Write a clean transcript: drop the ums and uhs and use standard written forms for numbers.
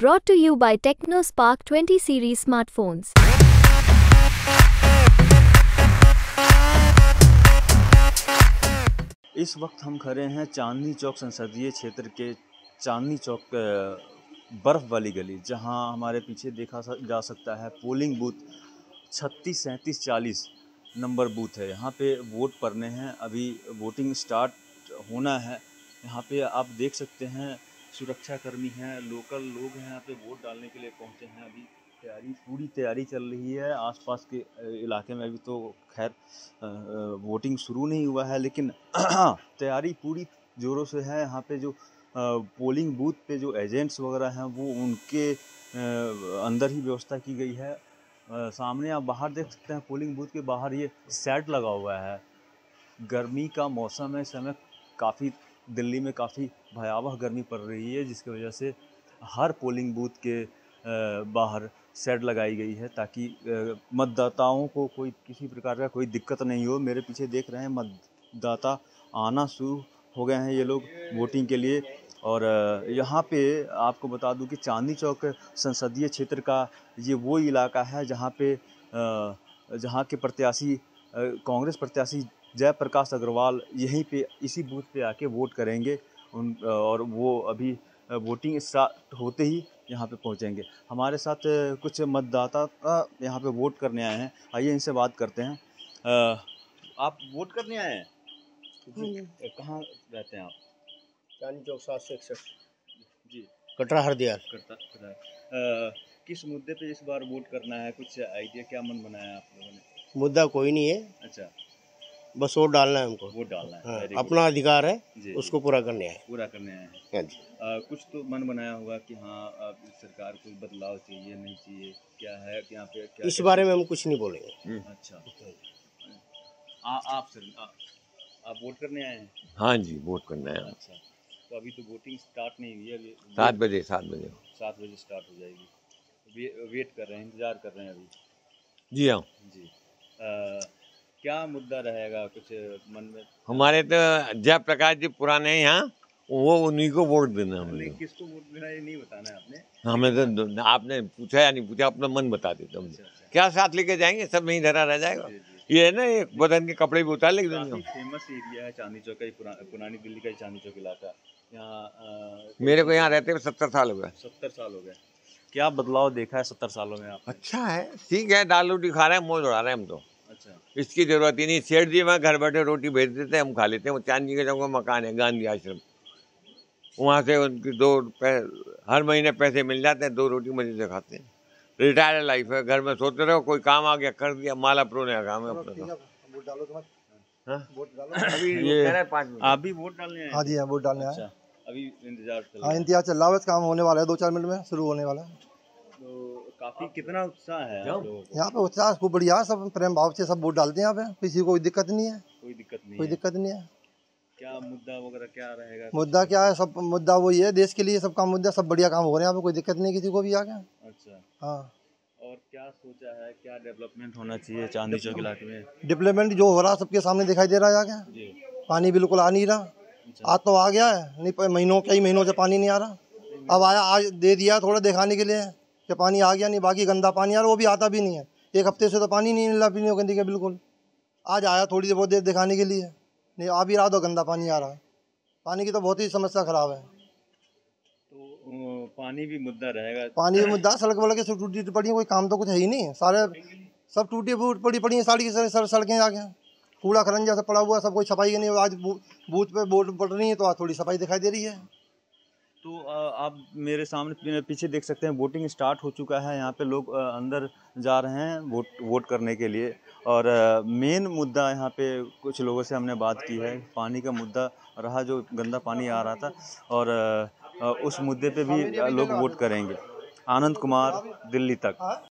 Brought to you by Techno Spark 20 series smartphones। इस वक्त हम खड़े हैं चांदनी चौक संसदीय क्षेत्र के चांदनी चौक बर्फ़ वाली गली, जहां हमारे पीछे देखा जा सकता है पोलिंग बूथ 36, 37, 40 नंबर बूथ है। यहां पे वोट पड़ने हैं, अभी वोटिंग स्टार्ट होना है। यहां पे आप देख सकते हैं सुरक्षाकर्मी हैं, लोकल लोग हैं, यहाँ पे वोट डालने के लिए पहुँचे हैं। अभी पूरी तैयारी चल रही है आसपास के इलाके में। अभी तो खैर वोटिंग शुरू नहीं हुआ है, लेकिन तैयारी पूरी ज़ोरों से है। यहाँ पे जो पोलिंग बूथ पे जो एजेंट्स वगैरह हैं वो उनके अंदर ही व्यवस्था की गई है। सामने आप बाहर देख सकते हैं पोलिंग बूथ के बाहर ये सेट लगा हुआ है। गर्मी का मौसम है इस समय, काफ़ी दिल्ली में काफ़ी भयावह गर्मी पड़ रही है, जिसकी वजह से हर पोलिंग बूथ के बाहर सेट लगाई गई है ताकि मतदाताओं को कोई किसी प्रकार का कोई दिक्कत नहीं हो। मेरे पीछे देख रहे हैं मतदाता आना शुरू हो गए हैं ये लोग वोटिंग के लिए। और यहाँ पे आपको बता दूं कि चांदनी चौक संसदीय क्षेत्र का ये वो इलाका है जहाँ के प्रत्याशी कांग्रेस प्रत्याशी जय प्रकाश अग्रवाल यहीं पे इसी बूथ पे आके वोट करेंगे और वो अभी वोटिंग स्टार्ट होते ही यहाँ पे पहुँचेंगे। हमारे साथ कुछ मतदाता यहाँ पे वोट करने आए हैं, आइए इनसे बात करते हैं। आप वोट करने आए हैं? कहाँ रहते हैं आप? चांदनी चौक 761 जी, कटरा हरदयाल। किस मुद्दे पे इस बार वोट करना है, कुछ आइडिया? क्या मन बनाया आप लोगों ने? मुद्दा कोई नहीं है, अच्छा बस वोट डालना है हमको। वोट डालना है, हाँ, अपना अधिकार है जी, उसको पूरा करने आए हैं जी। कुछ तो मन बनाया होगा कि हाँ सरकार को बदलाव चाहिए, नहीं चाहिए, क्या है यहाँ पे? क्या इस बारे में हम कुछ नहीं बोलेंगे। अच्छा, आप सर आप वोट करने आए हैं? हाँ जी, वोट करने आए। अच्छा, तो अभी तो वोटिंग स्टार्ट नहीं हुई है। 7 बजे स्टार्ट हो जाएगी। वेट कर रहे हैं, इंतजार कर रहे हैं अभी। जी हाँ जी। क्या मुद्दा रहेगा कुछ मन में? हमारे तो जय प्रकाश जी पुराने हैं यहाँ, वो उन्हीं को वोट देना। हमने किसको वोट देना ये नहीं बताना है आपने। हमें तो आपने पूछा या नहीं पूछा, अपना मन बता देते हम। क्या साथ लेके जाएंगे, सब नहीं धरा रह जाएगा। ये है ना, ये बदन के कपड़े भी उतार लेकिन फेमस एरिया है चांदनी चौक का, पुरानी दिल्ली का चांदनी चौक इलाका। यहाँ मेरे को यहाँ रहते हुए 70 साल हो गए। 70 साल हो गए। क्या बदलाव देखा है 70 सालों में आप? अच्छा है, ठीक है, दालू दिखा रहे हैं, मोज उड़ा रहे हैं हम तो। अच्छा, इसकी जरूरत ही नहीं। सेठ जी वहाँ घर बैठे रोटी भेज देते हैं, हम खा लेते हैं। वो चांदनी के चौक मकान है, गांधी आश्रम, वहाँ से उनकी हर महीने पैसे मिल जाते हैं, 2 रोटी मजे से खाते हैं। रिटायर्ड लाइफ है, घर में सोते रहो, कोई काम आ गया कर दिया, माला प्रोने का काम है अपना। आप भी वोट डालने? हाँ जी, वोट डालने। अभी इंतजार चल रहा है, काम होने वाला है 2-4 मिनट में, शुरू होने वाला है। तो काफी कितना उत्साह है यहाँ पे? उत्साह खूब बढ़िया, सब प्रेम भाव से सब वोट डालते हैं यहाँ पे, किसी को कोई दिक्कत नहीं है। कोई दिक्कत नहीं है। क्या मुद्दा वगैरह क्या रहेगा? मुद्दा क्या है, सब मुद्दा वही है, देश के लिए सब काम, मुद्दा सब बढ़िया काम हो रहे हैं यहाँ पे, कोई दिक्कत नहीं किसी को भी आगे। अच्छा, हाँ। और क्या सोचा है, क्या डेवलपमेंट होना चाहिए चांदनी चौक इलाके में? डेवलपमेंट जो हो रहा है सबके सामने दिखाई दे रहा है आगे। पानी बिल्कुल आ नहीं रहा, आज तो आ गया है, नहीं महीनों, कई महीनों से पानी नहीं आ रहा। अब आया, आज दे दिया थोड़ा दिखाने के लिए कि पानी आ गया, नहीं बाकी गंदा पानी आ रहा, वो भी आता भी नहीं है। 1 हफ्ते से तो पानी नहीं मिला पीने को, गंदी के बिल्कुल। आज आया थोड़ी देर, बहुत देर दिखाने के लिए, नहीं आ भी रहा तो गंदा पानी आ रहा है। पानी की तो बहुत ही समस्या खराब है। तो पानी भी मुद्दा रहेगा? पानी भी मुद्दा। सड़क वाले सब टूटी पड़ी है, कोई काम तो कुछ है ही नहीं, सारे सब टूटी पड़ी है, साड़ी की सड़कें आगे, कूड़ा खरंजा सब पड़ा हुआ, सब कोई सफाई नहीं। आज बूथ पे वोट पड़ रही है तो आज थोड़ी सफाई दिखाई दे रही है। तो आप मेरे सामने पीछे देख सकते हैं वोटिंग स्टार्ट हो चुका है। यहाँ पे लोग अंदर जा रहे हैं वोट करने के लिए। और मेन मुद्दा यहाँ पे कुछ लोगों से हमने बात की है, पानी का मुद्दा रहा, जो गंदा पानी आ रहा था, और उस मुद्दे पे भी लोग वोट करेंगे। आनंद कुमार, दिल्ली तक।